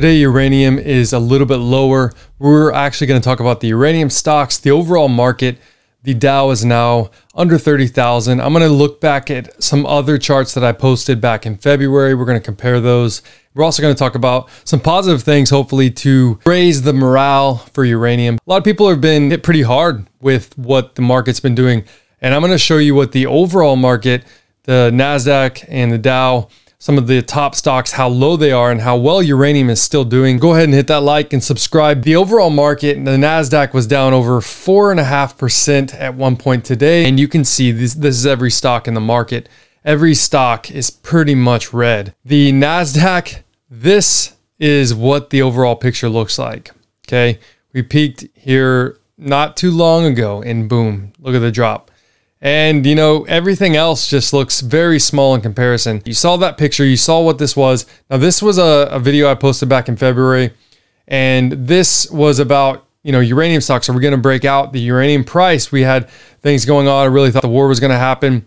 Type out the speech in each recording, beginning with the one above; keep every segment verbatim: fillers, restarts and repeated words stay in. Today, uranium is a little bit lower. We're actually going to talk about the uranium stocks, the overall market. The Dow is now under thirty thousand. I'm going to look back at some other charts that I posted back in February. We're going to compare those. We're also going to talk about some positive things, hopefully, to raise the morale for uranium. A lot of people have been hit pretty hard with what the market's been doing. And I'm going to show you what the overall market, the NASDAQ and the Dow, some of the top stocks, how low they are and how well uranium is still doing. Go ahead and hit that like and subscribe. The overall market, the NASDAQ was down over four and a half percent at one point today. And you can see this, this is every stock in the market. Every stock is pretty much red. The NASDAQ, this is what the overall picture looks like. Okay. We peaked here not too long ago and boom, look at the drop. And you know, everything else just looks very small in comparison. You saw that picture, you saw what this was. Now this was a, a video I posted back in February, and this was about, you know, uranium stocks. So we're gonna break out the uranium price. We had things going on. I really thought the war was gonna happen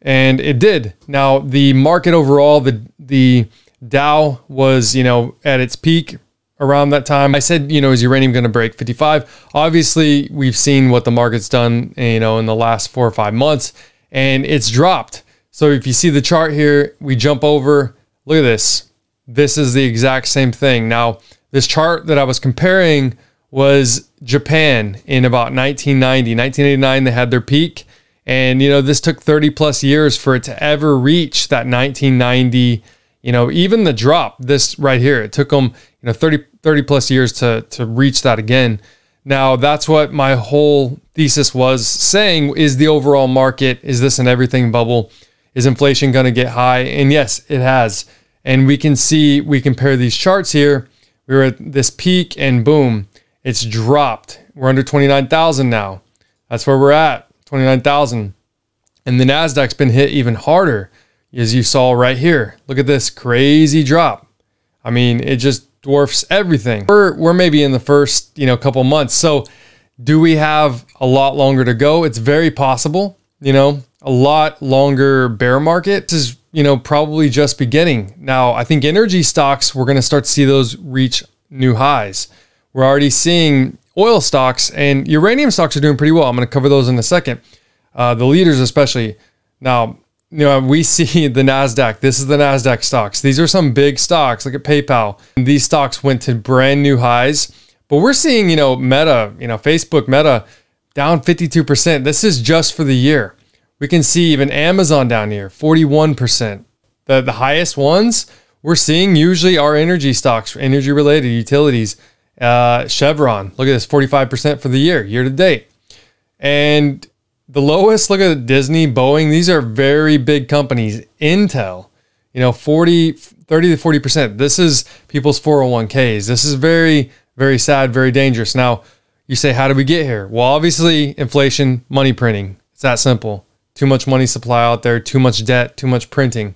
and it did. Now the market overall, the, the Dow was, you know, at its peak around that time. I said, you know, is uranium going to break fifty-five? Obviously, we've seen what the market's done, you know, in the last four or five months, and it's dropped. So if you see the chart here, we jump over, look at this. This is the exact same thing. Now, this chart that I was comparing was Japan in about nineteen ninety. nineteen eighty-nine, they had their peak. And, you know, this took thirty plus years for it to ever reach that nineteen ninety. You know, even the drop, this right here, it took them, you know, thirty plus years to, to reach that again. Now, that's what my whole thesis was saying, is the overall market, is this an everything bubble? Is inflation going to get high? And yes, it has. And we can see, we compare these charts here. We were at this peak and boom, it's dropped. We're under twenty-nine thousand now. That's where we're at, twenty-nine thousand. And the NASDAQ's been hit even harder. As you saw right here, look at this crazy drop. I mean, it just dwarfs everything. We're, we're maybe in the first, you know, couple months. So do we have a lot longer to go? It's very possible, you know, a lot longer bear market. This is, you know, probably just beginning. Now, I think energy stocks, we're going to start to see those reach new highs. We're already seeing oil stocks and uranium stocks are doing pretty well. I'm going to cover those in a second. Uh, the leaders, especially now. You know, we see the NASDAQ. This is the NASDAQ stocks. These are some big stocks. Look at PayPal. And these stocks went to brand new highs, but we're seeing, you know, Meta, you know, Facebook, Meta down fifty-two percent. This is just for the year. We can see even Amazon down here, forty-one percent. The, the highest ones we're seeing usually are energy stocks, energy related utilities. Uh, Chevron, look at this, forty-five percent for the year, year to date. And the lowest, look at Disney, Boeing. These are very big companies. Intel, you know, thirty to forty percent. This is people's four oh one Ks. This is very, very sad, very dangerous. Now you say, how did we get here? Well, obviously inflation, money printing. It's that simple. Too much money supply out there, too much debt, too much printing.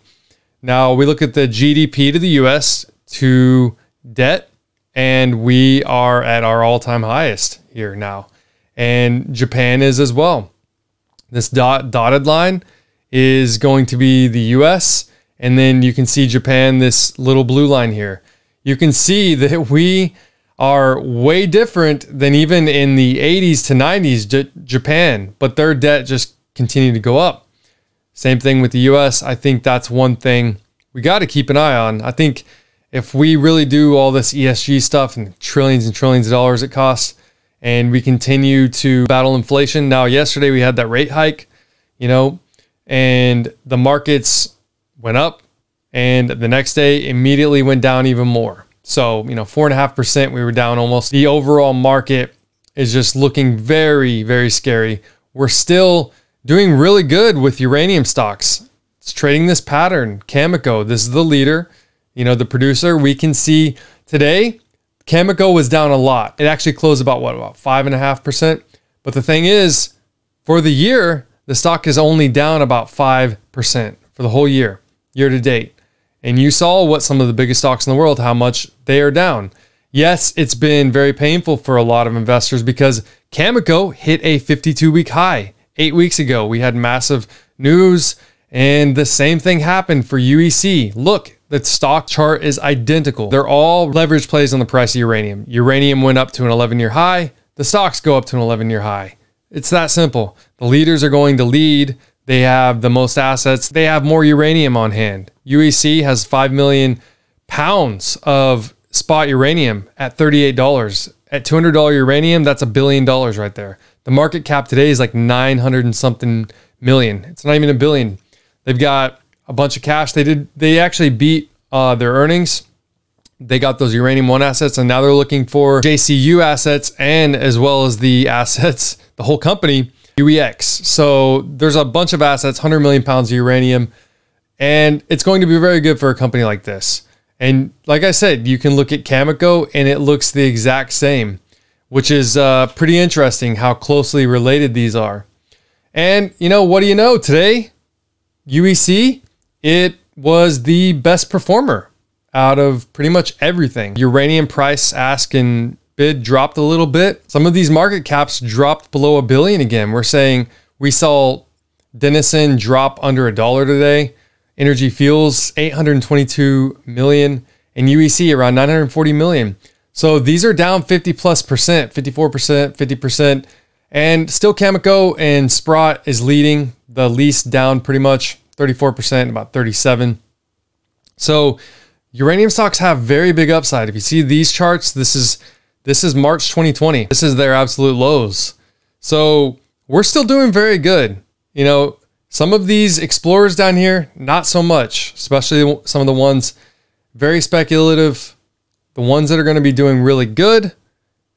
Now we look at the G D P to the U S to debt, and we are at our all-time highest here now. And Japan is as well. This dot, dotted line is going to be the U S. And then you can see Japan, this little blue line here. You can see that we are way different than even in the eighties to nineties Japan, but their debt just continued to go up. Same thing with the U S. I think that's one thing we got to keep an eye on. I think if we really do all this E S G stuff and trillions and trillions of dollars it costs, and we continue to battle inflation. Now, yesterday we had that rate hike, you know, and the markets went up and the next day immediately went down even more. So, you know, four and a half percent, we were down almost. The overall market is just looking very, very scary. We're still doing really good with uranium stocks. It's trading this pattern. Cameco, this is the leader, you know, the producer. We can see today, Cameco was down a lot. It actually closed about what, about five and a half percent. But the thing is, for the year, the stock is only down about five percent for the whole year, year to date. And you saw what some of the biggest stocks in the world, how much they are down. Yes, it's been very painful for a lot of investors because Cameco hit a fifty-two week high eight weeks ago. We had massive news and the same thing happened for U E C. Look, The stock chart is identical. They're all leverage plays on the price of uranium. Uranium went up to an eleven year high. The stocks go up to an eleven year high. It's that simple. The leaders are going to lead. They have the most assets. They have more uranium on hand. U E C has five million pounds of spot uranium at thirty-eight dollars. At two hundred dollars uranium, that's a billion dollars right there. The market cap today is like nine hundred and something million. It's not even a billion. They've got a bunch of cash. They did. They actually beat uh, their earnings. They got those Uranium One assets, and now they're looking for J C U assets, and as well as the assets, the whole company, U E X. So there's a bunch of assets, one hundred million pounds of uranium, and it's going to be very good for a company like this. And like I said, you can look at Cameco, and it looks the exact same, which is uh, pretty interesting how closely related these are. And you know, what do you know today? U E C, it was the best performer out of pretty much everything. Uranium price, ask and bid dropped a little bit. Some of these market caps dropped below a billion again. We're saying we saw Denison drop under a dollar today. Energy Fuels, eight hundred twenty-two million, and U E C around nine hundred forty million. So these are down fifty plus percent, fifty-four percent, fifty percent, and still Cameco and Sprott is leading, the least down pretty much thirty-four percent, about thirty-seven. So uranium stocks have very big upside. If you see these charts, this is this is March twenty twenty. This is their absolute lows. So we're still doing very good. You know, some of these explorers down here, not so much, especially some of the ones very speculative. The ones that are going to be doing really good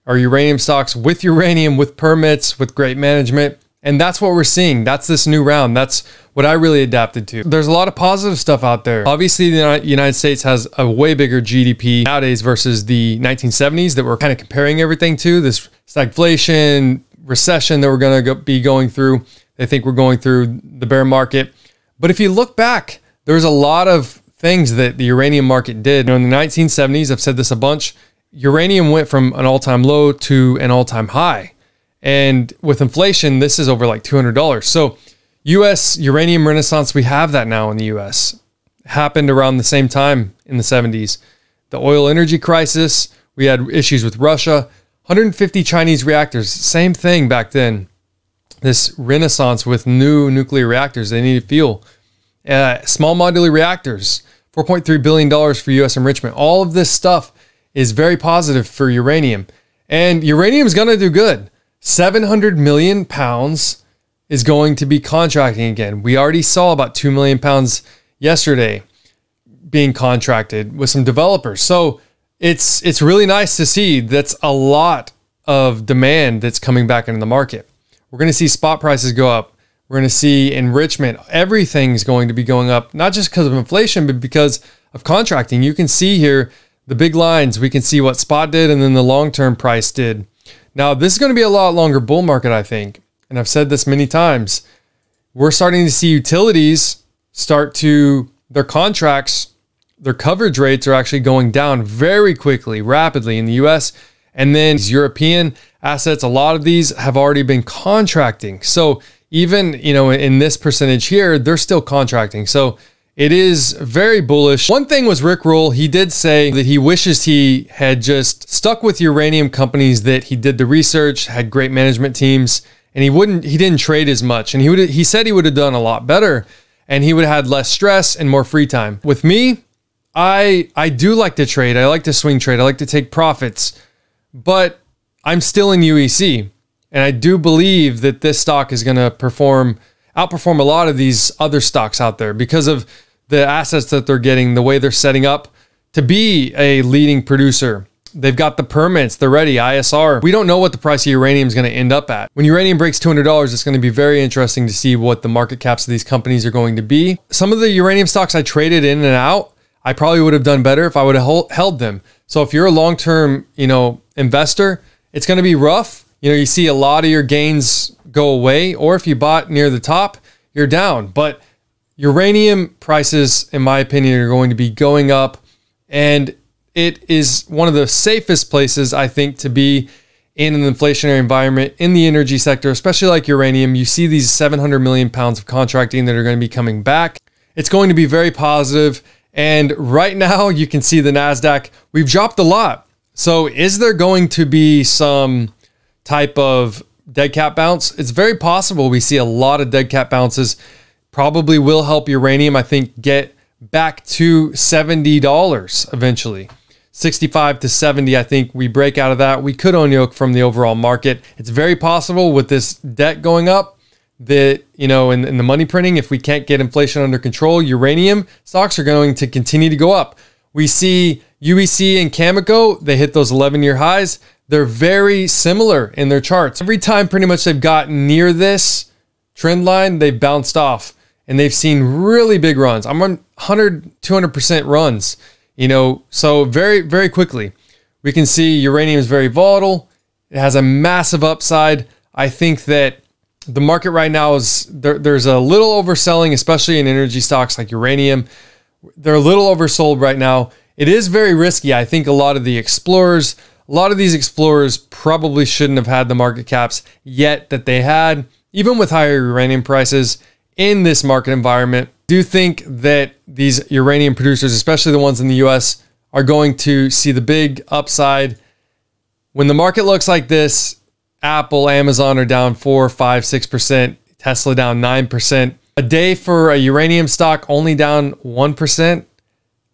are uranium stocks with uranium, with permits, with great management. And that's what we're seeing. That's this new round. That's what I really adapted to. There's a lot of positive stuff out there. Obviously, the United States has a way bigger G D P nowadays versus the nineteen seventies that we're kind of comparing everything to. This stagflation, recession that we're going to go, be going through. They think we're going through the bear market. But if you look back, there's a lot of things that the uranium market did. You know, in the nineteen seventies, I've said this a bunch, uranium went from an all-time low to an all-time high. And with inflation, this is over like two hundred dollars. So U S uranium renaissance, we have that now in the U S. It happened around the same time in the seventies. The oil energy crisis, we had issues with Russia. one hundred fifty Chinese reactors, same thing back then. This renaissance with new nuclear reactors, they needed fuel. Uh, small modular reactors, four point three billion dollars for U S enrichment. All of this stuff is very positive for uranium. And uranium is going to do good. seven hundred million pounds is going to be contracting again. We already saw about two million pounds yesterday being contracted with some developers. So it's, it's really nice to see. That's a lot of demand that's coming back into the market. We're going to see spot prices go up. We're going to see enrichment. Everything's going to be going up, not just because of inflation, but because of contracting. You can see here the big lines. We can see what spot did and then the long-term price did. Now, this is going to be a lot longer bull market, I think. And I've said this many times. We're starting to see utilities start to, their contracts, their coverage rates are actually going down very quickly, rapidly in the U S. And then these European assets, a lot of these have already been contracting. So even, you know, in this percentage here, they're still contracting. So it is very bullish. One thing was Rick Rule. He did say that he wishes he had just stuck with uranium companies that he did the research, had great management teams, and he wouldn't, he didn't trade as much. And he would, he said he would have done a lot better and he would have had less stress and more free time. With me, I, I do like to trade. I like to swing trade. I like to take profits, but I'm still in U E C. And I do believe that this stock is going to perform outperform a lot of these other stocks out there because of the assets that they're getting, the way they're setting up to be a leading producer. They've got the permits, they're ready, I S R. We don't know what the price of uranium is going to end up at. When uranium breaks two hundred dollars, it's going to be very interesting to see what the market caps of these companies are going to be. Some of the uranium stocks I traded in and out, I probably would have done better if I would have held them. So if you're a long-term, you know, investor, it's going to be rough. You know, you see a lot of your gains go away, or if you bought near the top, you're down. But uranium prices, in my opinion, are going to be going up, and it is one of the safest places, I think, to be in an inflationary environment in the energy sector, especially like uranium. You see these seven hundred million pounds of contracting that are going to be coming back. It's going to be very positive, And right now you can see the NASDAQ, we've dropped a lot. So is there going to be some type of dead cat bounce? It's very possible we see a lot of dead cat bounces. Probably will help uranium, I think, get back to seventy dollars eventually. sixty-five to seventy, I think we break out of that. We could unyoke from the overall market. It's very possible with this debt going up that, you know, in, in the money printing, if we can't get inflation under control, uranium stocks are going to continue to go up. We see U E C and Cameco, they hit those eleven year highs. They're very similar in their charts. Every time pretty much they've gotten near this trend line, they've bounced off and they've seen really big runs. I'm on one hundred, two hundred percent runs, you know, so very, very quickly. We can see uranium is very volatile. It has a massive upside. I think that the market right now is, there, there's a little overselling, especially in energy stocks like uranium. They're a little oversold right now. It is very risky. I think a lot of the explorers, a lot of these explorers probably shouldn't have had the market caps yet that they had, even with higher uranium prices in this market environment. I do think that these uranium producers, especially the ones in the U S, are going to see the big upside. When the market looks like this, Apple, Amazon are down four, five, six percent, Tesla down nine percent. A day for a uranium stock only down one percent.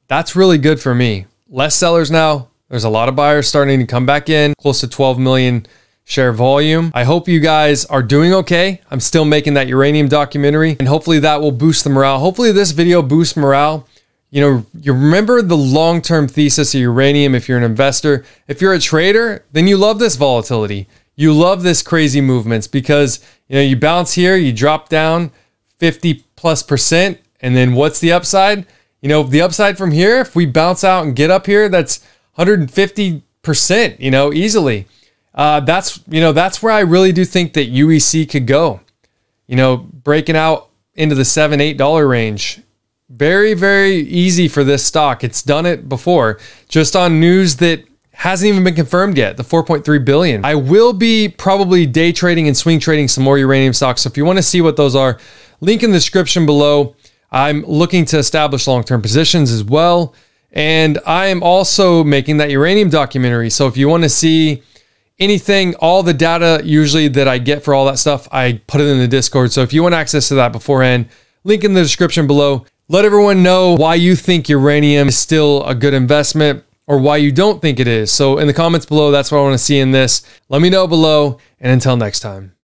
That's really good for me. Less sellers now. There's a lot of buyers starting to come back in, close to twelve million share volume. I hope you guys are doing okay. I'm still making that uranium documentary and hopefully that will boost the morale. Hopefully this video boosts morale. You know, you remember the long-term thesis of uranium if you're an investor. If you're a trader, then you love this volatility. You love this crazy movements because, you know, you bounce here, you drop down fifty plus percent. And then what's the upside? You know, the upside from here, if we bounce out and get up here, that's one hundred fifty percent, you know, easily. Uh, that's, you know, that's where I really do think that U E C could go, you know, breaking out into the seven, eight dollar range. Very, very easy for this stock. It's done it before, just on news that hasn't even been confirmed yet, the four point three billion. I will be probably day trading and swing trading some more uranium stocks. So if you want to see what those are, link in the description below. I'm looking to establish long-term positions as well. And I am also making that uranium documentary. So if you want to see anything, all the data usually that I get for all that stuff, I put it in the Discord. So if you want access to that beforehand, link in the description below. Let everyone know why you think uranium is still a good investment, or why you don't think it is. So in the comments below, that's what I want to see in this. Let me know below, and until next time.